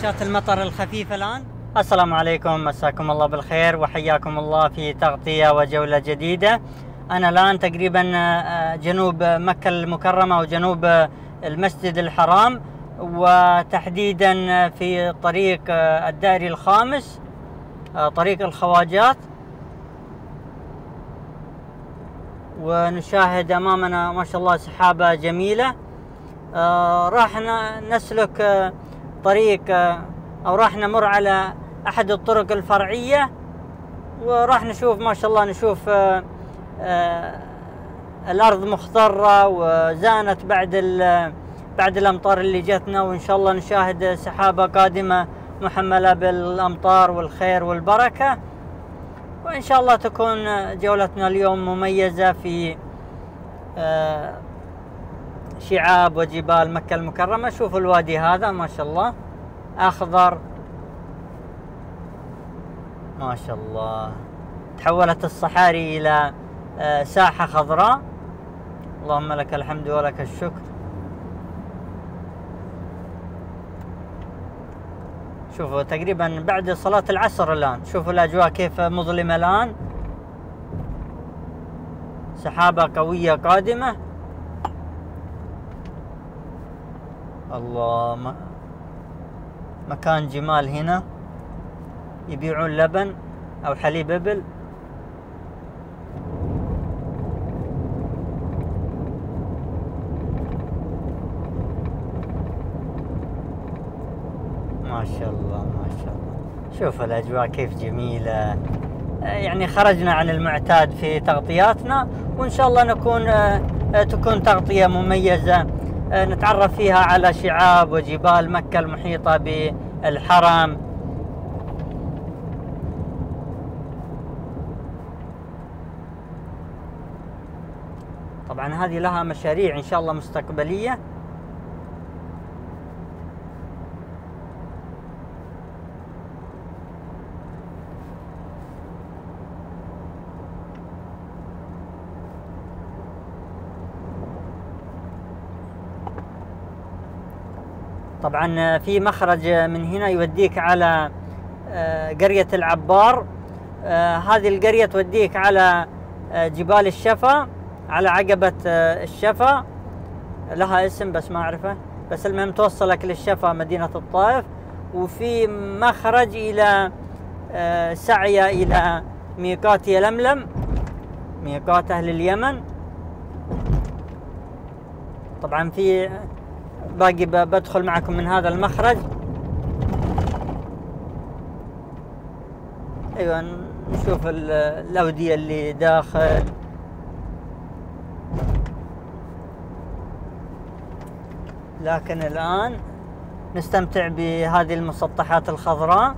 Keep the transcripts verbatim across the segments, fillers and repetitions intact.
رشات المطر الخفيفة الآن. السلام عليكم، مساكم الله بالخير وحياكم الله في تغطية وجولة جديدة. أنا الآن تقريبا جنوب مكة المكرمة وجنوب المسجد الحرام، وتحديدا في طريق الدائري الخامس، طريق الخواجات، ونشاهد أمامنا ما شاء الله سحابة جميلة. آه راح نسلك آه طريق آه أو راح نمر على أحد الطرق الفرعية، وراح نشوف ما شاء الله نشوف آه آه الأرض مخضرة وزانت بعد بعد الأمطار اللي جتنا، وإن شاء الله نشاهد سحابة قادمة محملة بالأمطار والخير والبركة، وإن شاء الله تكون جولتنا اليوم مميزة في آه شعاب وجبال مكة المكرمة. شوفوا الوادي هذا ما شاء الله أخضر، ما شاء الله تحولت الصحاري إلى ساحة خضراء. اللهم لك الحمد ولك الشكر. شوفوا تقريبا بعد صلاة العصر الآن، شوفوا الأجواء كيف مظلمة الآن، سحابة قوية قادمة. الله، ما مكان جمال هنا، يبيعون لبن أو حليب إبل. ما شاء الله ما شاء الله، شوف الأجواء كيف جميلة. يعني خرجنا عن المعتاد في تغطياتنا، وإن شاء الله نكون تكون تغطية مميزة نتعرف فيها على شعاب وجبال مكة المحيطة بالحرم. طبعا هذه لها مشاريع إن شاء الله مستقبلية. طبعا في مخرج من هنا يوديك على قرية العبار، هذه القرية توديك على جبال الشفا، على عقبة الشفا، لها اسم بس ما أعرفه، بس المهم توصلك للشفا مدينة الطائف. وفي مخرج إلى سعية إلى ميقات يلملم، ميقات أهل اليمن. طبعا في باقي بدخل معكم من هذا المخرج. ايوه نشوف الأودية اللي داخل. لكن الآن نستمتع بهذه المسطحات الخضراء.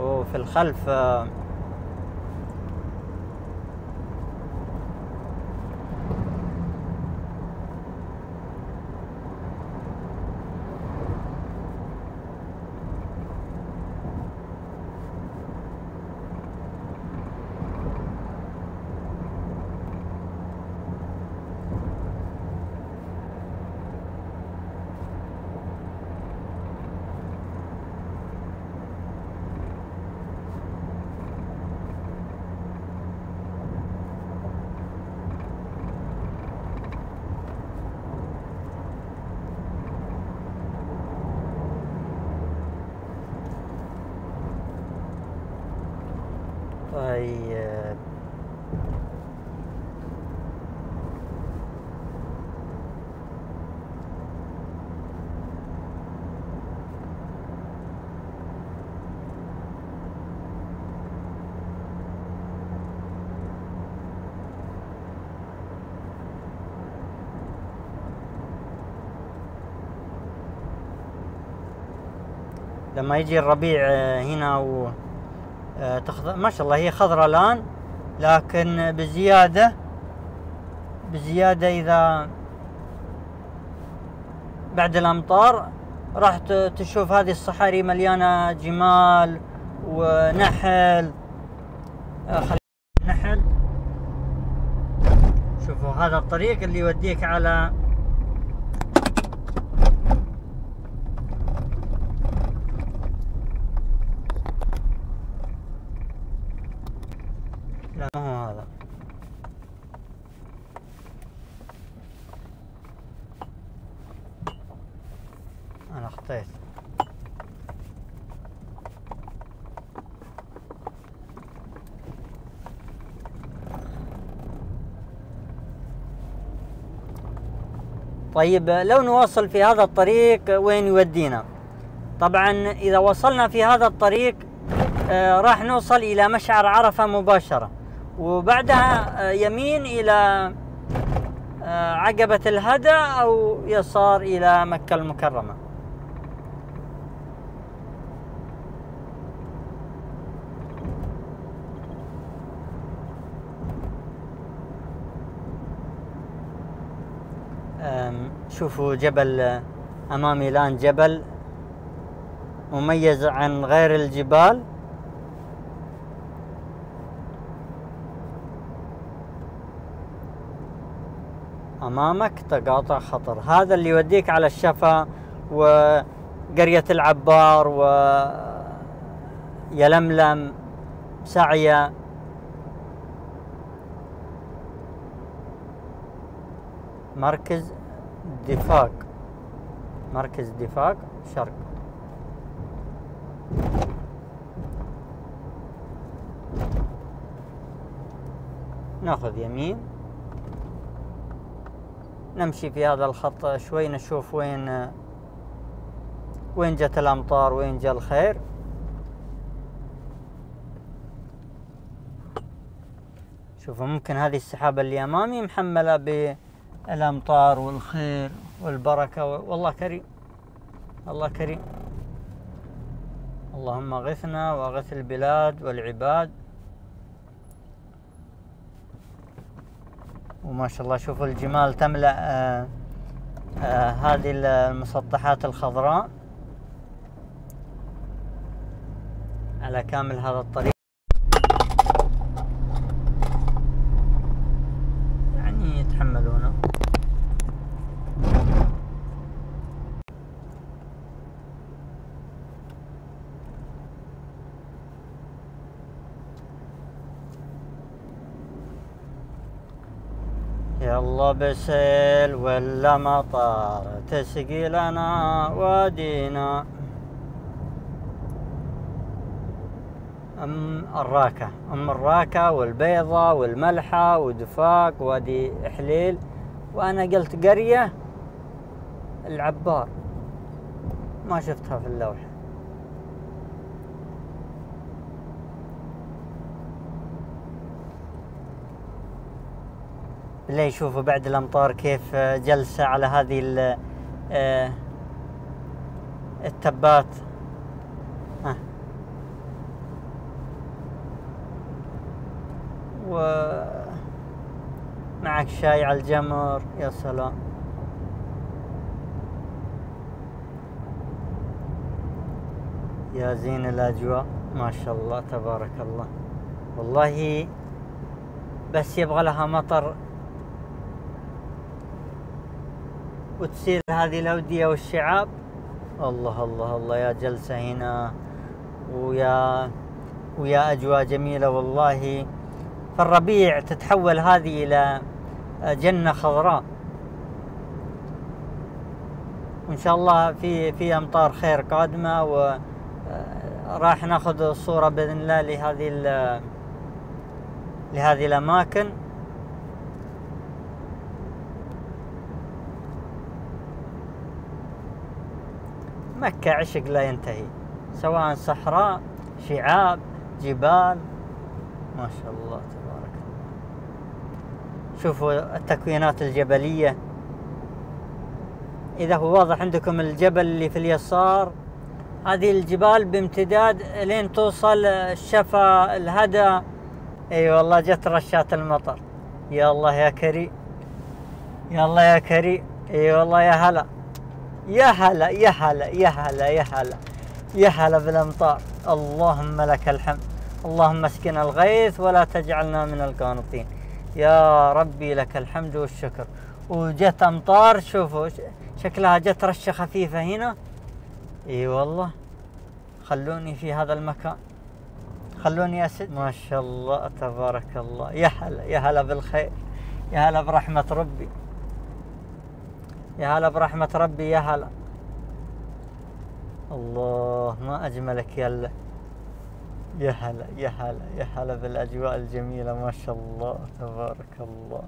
وفي الخلف طيب. لما يجي الربيع هنا و ما شاء الله هي خضراء الآن، لكن بزيادة بزيادة إذا بعد الأمطار راح تشوف هذه الصحاري مليانة جمال ونحل. نحل. شوفوا هذا الطريق اللي يوديك على لا ما هو هذا. أنا خطيت. طيب لو نواصل في هذا الطريق وين يودينا؟ طبعا إذا وصلنا في هذا الطريق آه راح نوصل إلى مشعر عرفة مباشرة، وبعدها آه يمين إلى آه عقبة الهدى أو يسار إلى مكة المكرمة. شوفوا جبل أمامي الآن، جبل مميز عن غير الجبال. أمامك تقاطع خطر، هذا اللي يوديك على الشفا وقرية العبار ويلملم سعية. مركز الدفاق، مركز الدفاق شرق. ناخذ يمين، نمشي في هذا الخط شوي نشوف وين وين جت الأمطار، وين جاء الخير. شوفوا ممكن هذه السحابة اللي أمامي محملة ب الأمطار والخير والبركة، والله كريم، الله كريم. اللهم اغثنا واغث البلاد والعباد. وما شاء الله شوفوا الجمال تملأ آآ آآ هذه المسطحات الخضراء على كامل هذا الطريق. يلا بسيل ولا مطر تسقي لنا وادينا. أم الراكة، أم الراكة والبيضة والملحة ودفاق وادي إحليل، وأنا قلت قرية العبار ما شفتها في اللوحة. بالله شوفوا بعد الأمطار كيف جلسة على هذه التبات. ها. ومعك شاي على الجمر، يا سلام. يا زين الأجواء ما شاء الله تبارك الله. والله بس يبغى لها مطر وتصير هذه الأودية والشعاب. الله الله الله، يا جلسة هنا ويا ويا أجواء جميلة والله. في الربيع تتحول هذه إلى جنة خضراء، وإن شاء الله في في أمطار خير قادمة، وراح ناخذ صورة بإذن الله لهذه لهذه الأماكن. مكة عشق لا ينتهي، سواء صحراء، شعاب، جبال، ما شاء الله تبارك الله. شوفوا التكوينات الجبلية. إذا هو واضح عندكم الجبل اللي في اليسار، هذه الجبال بامتداد لين توصل الشفا الهدى. أي والله جت رشات المطر. يا الله يا كريم، يا الله يا كريم. أي والله يا هلا، يا هلا يا هلا يا هلا يا هلا يا هلا بالامطار. اللهم لك الحمد، اللهم اسقنا الغيث ولا تجعلنا من القانطين. يا ربي لك الحمد والشكر. وجت امطار، شوفوا شكلها جت رشه خفيفه هنا. اي والله. خلوني في هذا المكان، خلوني اسد. ما شاء الله تبارك الله، يا هلا يا هلا بالخير، يا هلا برحمة ربي، يا هلا برحمة ربي، يا هلا. الله ما اجملك يلا، يا هلا يا هلا يا هلا بالاجواء الجميلة، ما شاء الله تبارك الله.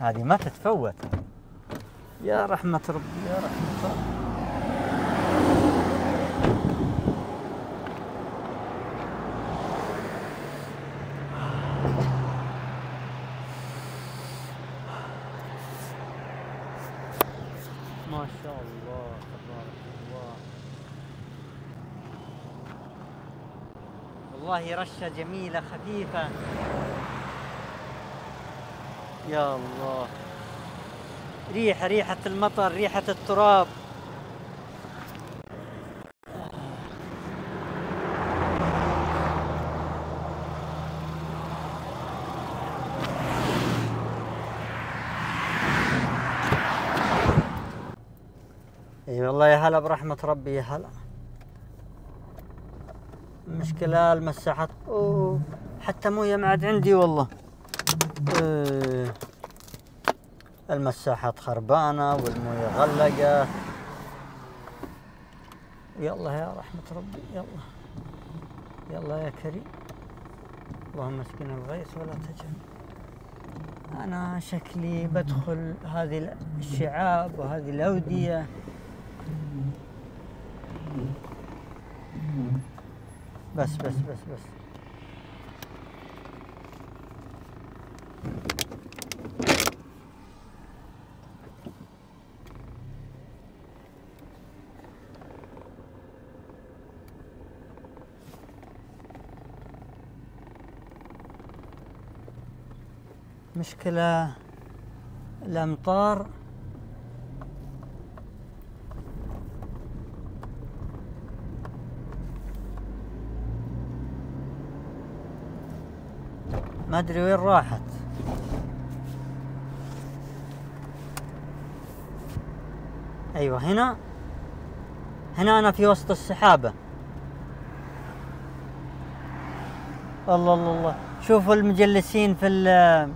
هذه ما تتفوت، يا رحمة ربي يا رحمة ربي. ما شاء الله تبارك الله، والله رشة جميلة خفيفة، يا الله. ريحة ريحة المطر، ريحة التراب. اي والله يا هلا برحمة ربي، يا هلا. المشكلة المساحات، اوه حتى مويه ما عاد عندي والله. إيه. المساحات خربانة والمويه غلقة. يلا يا رحمة ربي، يلا يلا يا كريم، اللهم اسقنا الغيث ولا تجعل. أنا شكلي بدخل هذه الشعاب وهذه الأودية. بس بس بس بس مشكلة الأمطار. ما أدري وين راحت. أيوة هنا، هنا أنا في وسط السحابة. الله الله الله، شوفوا المجلسين في ال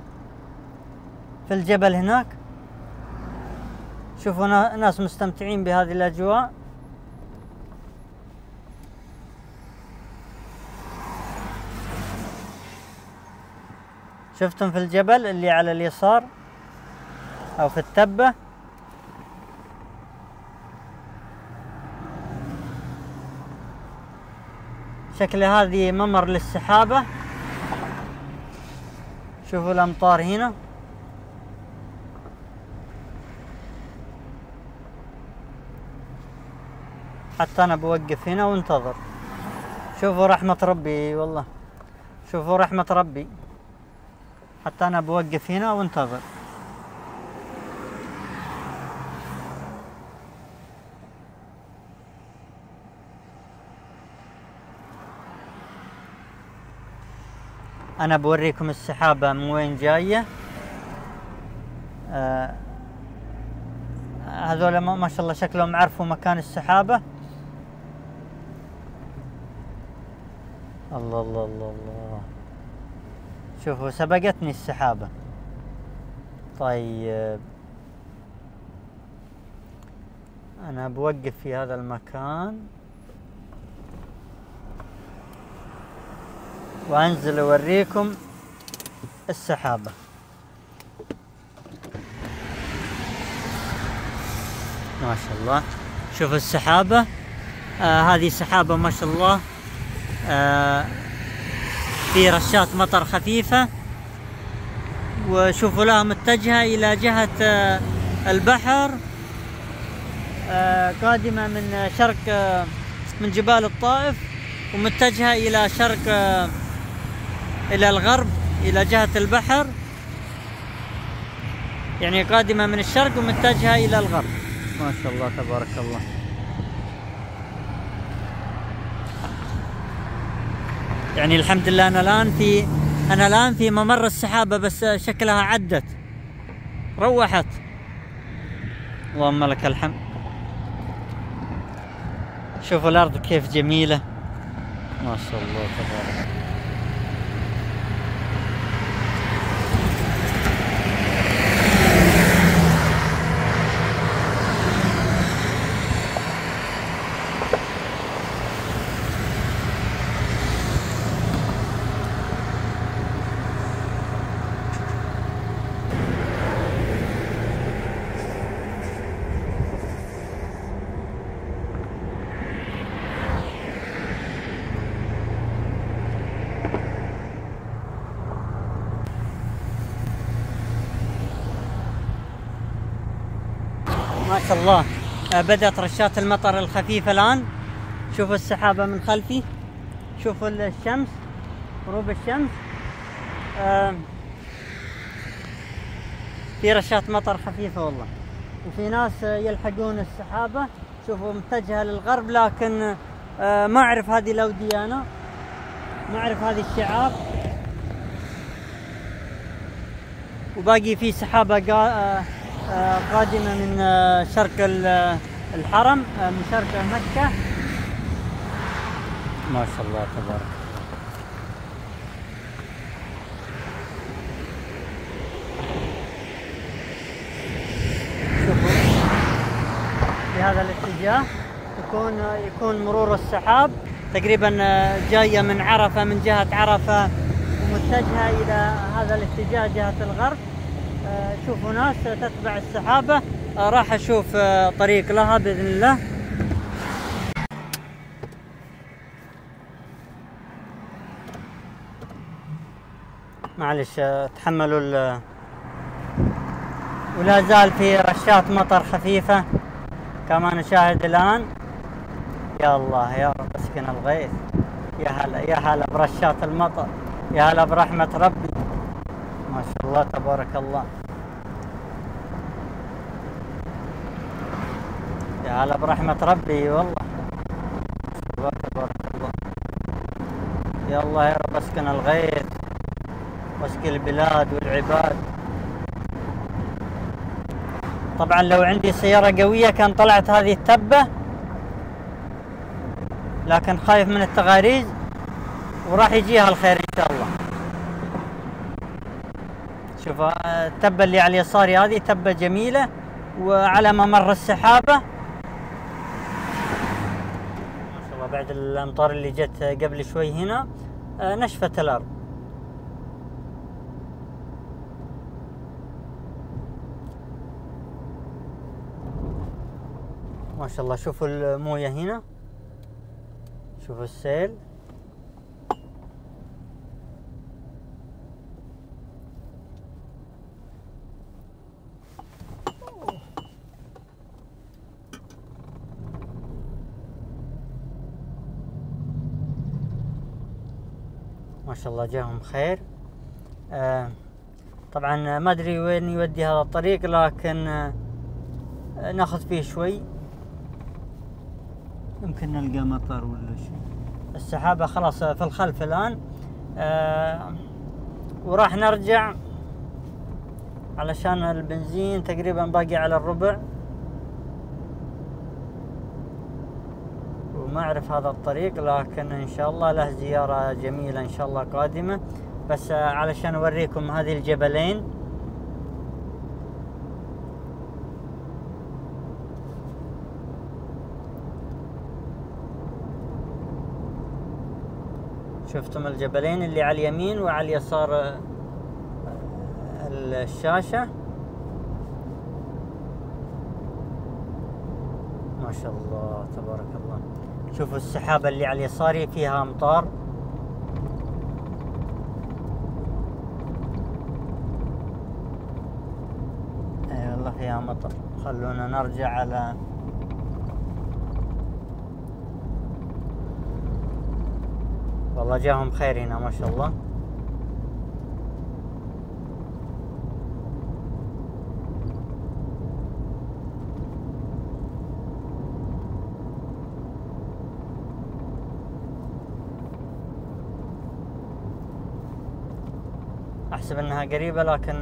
في الجبل هناك، شوفوا ناس مستمتعين بهذه الأجواء. شفتم في الجبل اللي على اليسار أو في التبة، شكل هذه ممر للسحابة. شوفوا الأمطار هنا. حتى أنا بوقف هنا وانتظر. شوفوا رحمة ربي، والله شوفوا رحمة ربي، حتى أنا بوقف هنا وانتظر. أنا بوريكم السحابة من وين جاية. آه هذول ما شاء الله شكلهم عرفوا مكان السحابة. الله الله الله الله، شوفوا سبقتني السحابة. طيب أنا بوقف في هذا المكان وأنزل أوريكم السحابة. ما شاء الله شوفوا السحابة. آه هذه سحابة ما شاء الله، آه في رشات مطر خفيفة، وشوفوا لها متجهة إلى جهة آه البحر، آه قادمة من شرق آه من جبال الطائف، ومتجهة إلى شرق آه إلى الغرب إلى جهة البحر، يعني قادمة من الشرق ومتجهة إلى الغرب. ما شاء الله تبارك الله. يعني الحمد لله أنا الآن في أنا الآن في ممر السحابة، بس شكلها عدت روحت. اللهم لك الحمد. شوفوا الأرض كيف جميلة ما شاء الله تبارك. ما شاء الله بدأت رشات المطر الخفيفة الآن. شوفوا السحابة من خلفي، شوفوا الشمس، غروب الشمس، في رشات مطر خفيفة والله. وفي ناس يلحقون السحابة، شوفوا متجهة للغرب، لكن ما أعرف هذه الأودية، أنا ما أعرف هذه الشعاب. وباقي في سحابة قادمة من شرق الحرم، من شرق مكة ما شاء الله تبارك الله. شوفوا في هذا الاتجاه يكون يكون مرور السحاب تقريبا جاية من عرفة، من جهة عرفة، ومتجهة إلى هذا الاتجاه جهة الغرب. شوفوا ناس تتبع السحابة، راح أشوف طريق لها بإذن الله. معلش تحملوا ال... ولا زال في رشات مطر خفيفة كما نشاهد الآن. يا الله يا رب اسكن الغيث، يا هلا يا هلا برشات المطر، يا هلا برحمة ربي ما شاء الله تبارك الله. يا هلا برحمة ربي والله ما شاء الله تبارك الله. يا الله يا رب اسكن الغيث واسقي البلاد والعباد. طبعا لو عندي سيارة قوية كان طلعت هذه التبة، لكن خايف من التغاريز وراح يجيها الخير ان شاء الله. شوف التبة اللي على يساري هذه تبة جميلة، وعلى ممر السحابة ما شاء الله. بعد الأمطار اللي جت قبل شوي هنا نشفت الأرض. ما شاء الله شوفوا الموية هنا، شوفوا السيل. ما شاء الله جاهم خير. آه طبعا ما ادري وين يودي هذا الطريق، لكن آه ناخذ فيه شوي يمكن نلقى مطر ولا شيء. السحابة خلاص في الخلف الآن، آه وراح نرجع علشان البنزين تقريبا باقي على الربع، ما أعرف هذا الطريق، لكن إن شاء الله له زيارة جميلة إن شاء الله قادمة. بس علشان أوريكم هذه الجبلين، شفتم الجبلين اللي على اليمين وعلى اليسار الشاشة ما شاء الله تبارك الله. شوفوا السحابة اللي على يساري فيها أمطار. أي والله فيها مطر. خلونا نرجع على والله جاهم خير هنا ما شاء الله. أحسب أنها قريبة لكن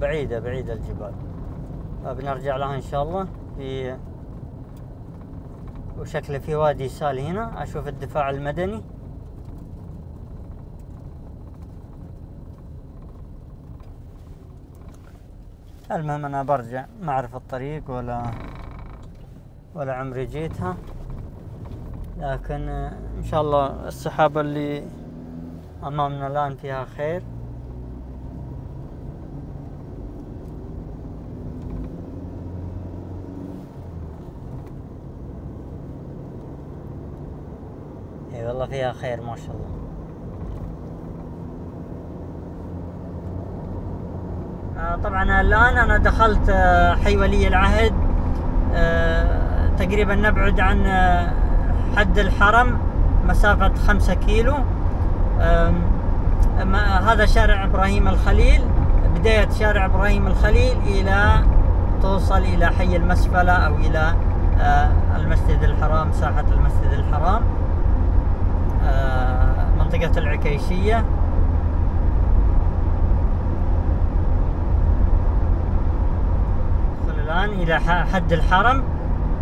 بعيدة، بعيدة الجبال، بنرجع لها إن شاء الله. في وشكله في وادي سال هنا. اشوف الدفاع المدني. المهم انا برجع، ما اعرف الطريق ولا ولا عمري جيتها، لكن ان شاء الله السحابة اللي امامنا الان فيها خير. اي والله فيها خير ما شاء الله. طبعا الان انا دخلت حي ولي العهد، تقريبا نبعد عن حد الحرم مسافة خمسة كيلو. هذا شارع إبراهيم الخليل، بداية شارع إبراهيم الخليل إلى توصل إلى حي المسفلة أو إلى المسجد الحرام، ساحة المسجد الحرام، منطقة العكايشية. ندخل الآن إلى حد الحرم،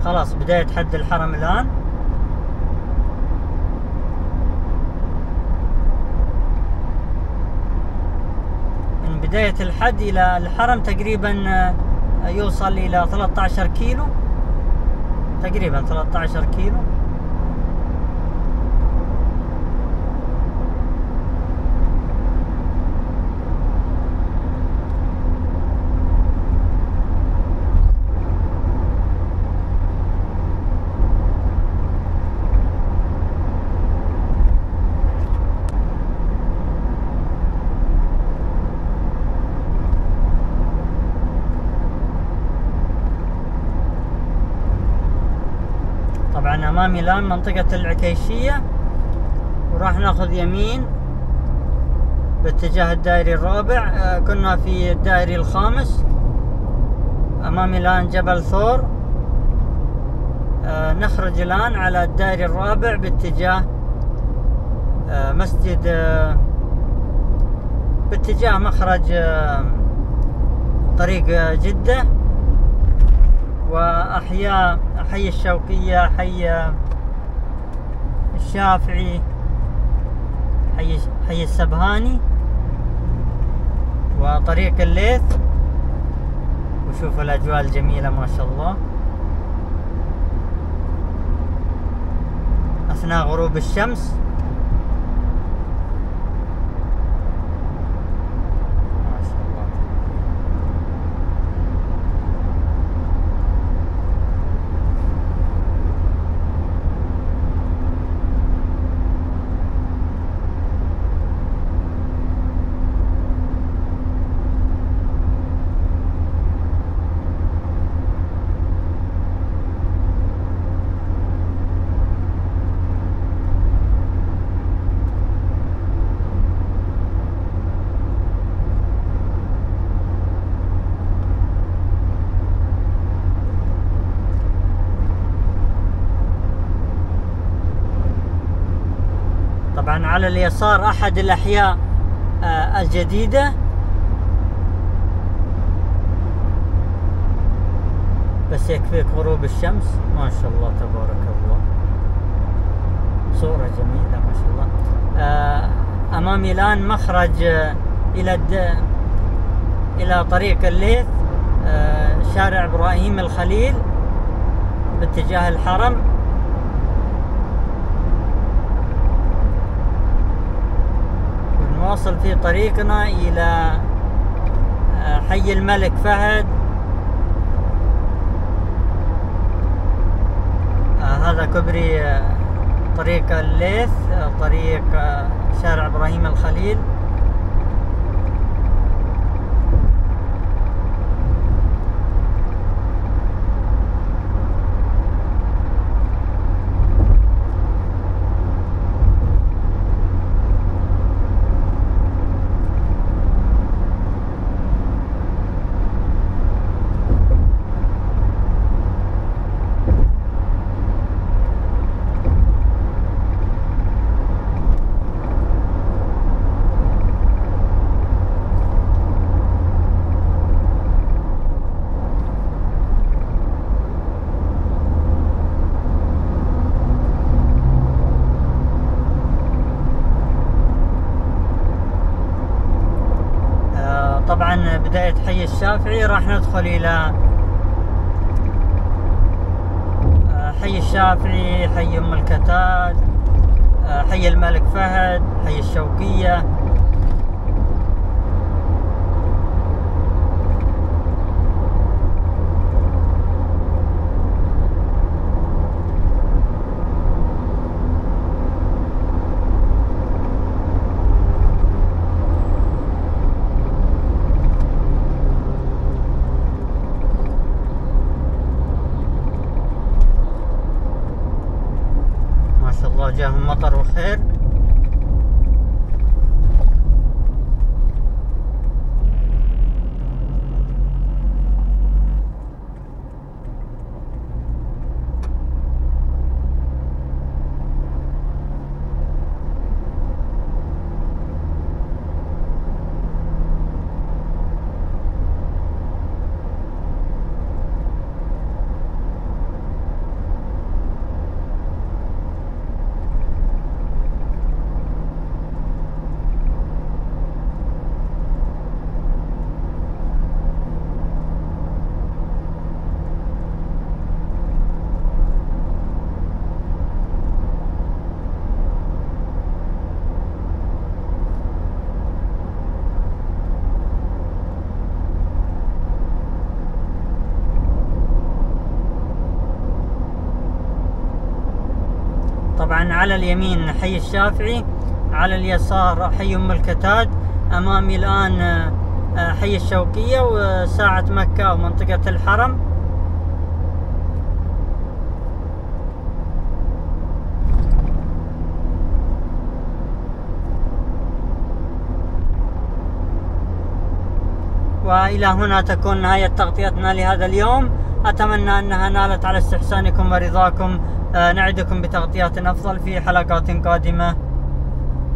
خلاص بداية حد الحرم الآن. بداية الحد إلى الحرم تقريبا يوصل إلى ثلاثة عشر كيلو، تقريبا ثلاثة عشر كيلو. امامي الان منطقة العكايشية، وراح ناخذ يمين باتجاه الدائري الرابع. كنا في الدائري الخامس. امامي الان جبل ثور. نخرج الان على الدائري الرابع باتجاه مسجد، باتجاه مخرج طريق جدة، وأحياء حي الشوقية، حي الشافعي، حي حي السبهاني، وطريق الليث. وشوفوا الأجواء الجميلة ما شاء الله أثناء غروب الشمس. طبعا على اليسار احد الاحياء الجديدة، بس يكفيك غروب الشمس ما شاء الله تبارك الله، صورة جميلة ما شاء الله. امامي الان مخرج الى الى طريق الليث، شارع ابراهيم الخليل باتجاه الحرم. نواصل في طريقنا إلى حي الملك فهد. هذا كبري طريق الليث، طريق شارع إبراهيم الخليل. بداية حي الشافعي راح ندخل إلى حي الشافعي، حي أم الكتاد، حي الملك فهد، حي الشوقية. جاهم مطر وخير. طبعا على اليمين حي الشافعي، على اليسار حي أم الكتاد، أمامي الآن حي الشوقية وساعة مكة ومنطقة الحرم. وإلى هنا تكون نهاية تغطيتنا لهذا اليوم، أتمنى أنها نالت على استحسانكم ورضاكم. نعدكم بتغطيات أفضل في حلقات قادمة،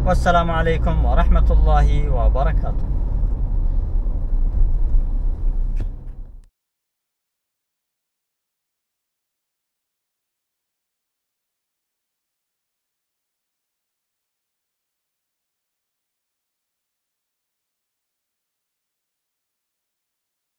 والسلام عليكم ورحمة الله وبركاته.